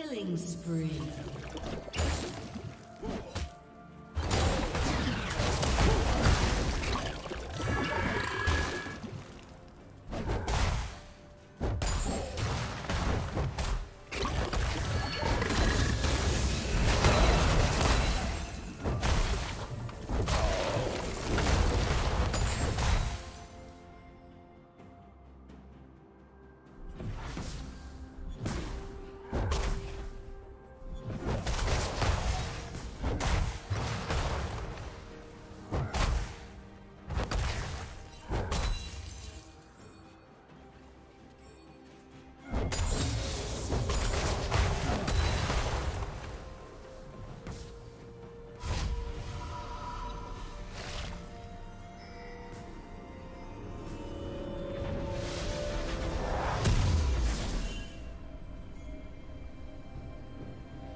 Killing spree.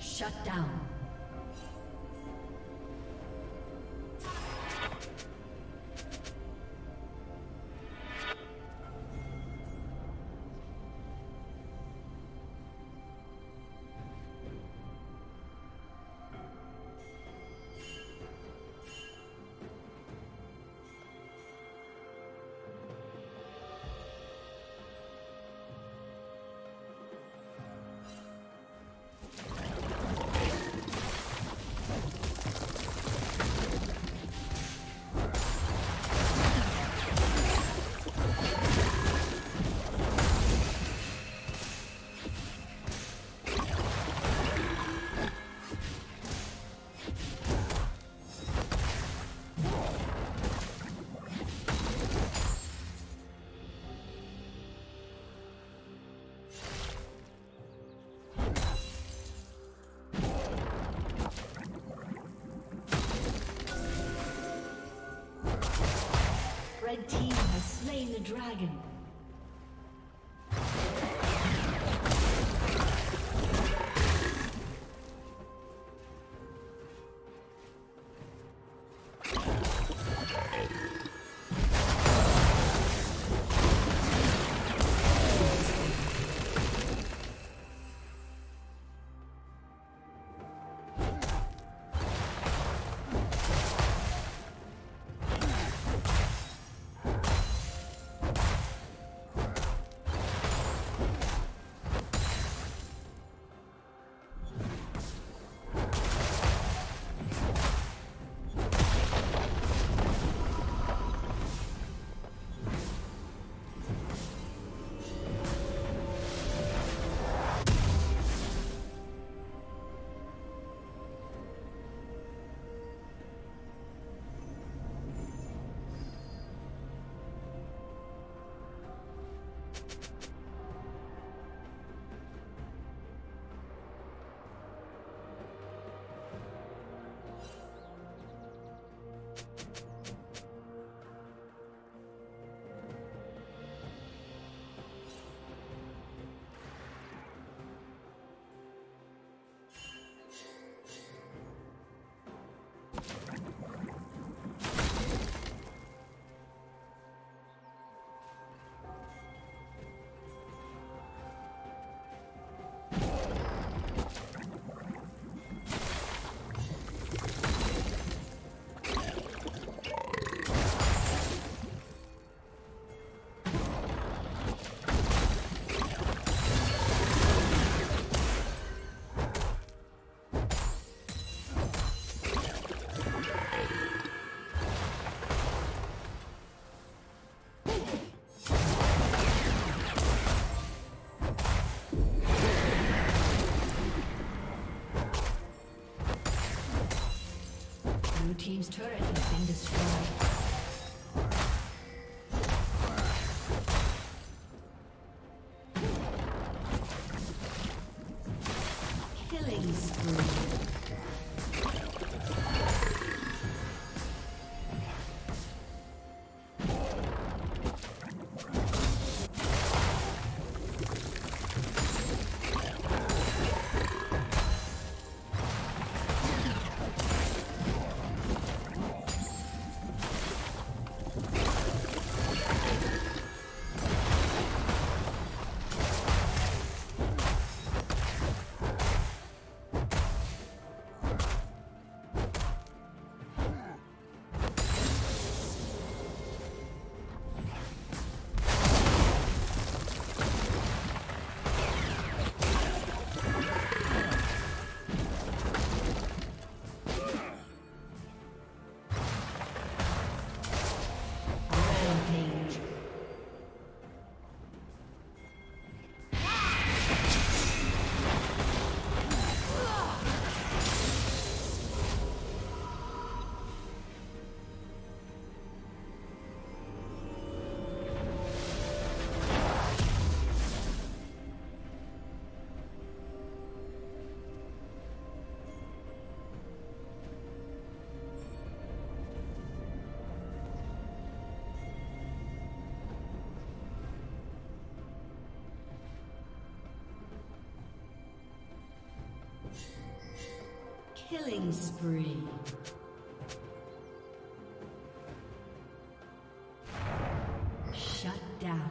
Shut down. Red team has slain the dragon. Your team's turret has been destroyed. Killing spree. Shut down.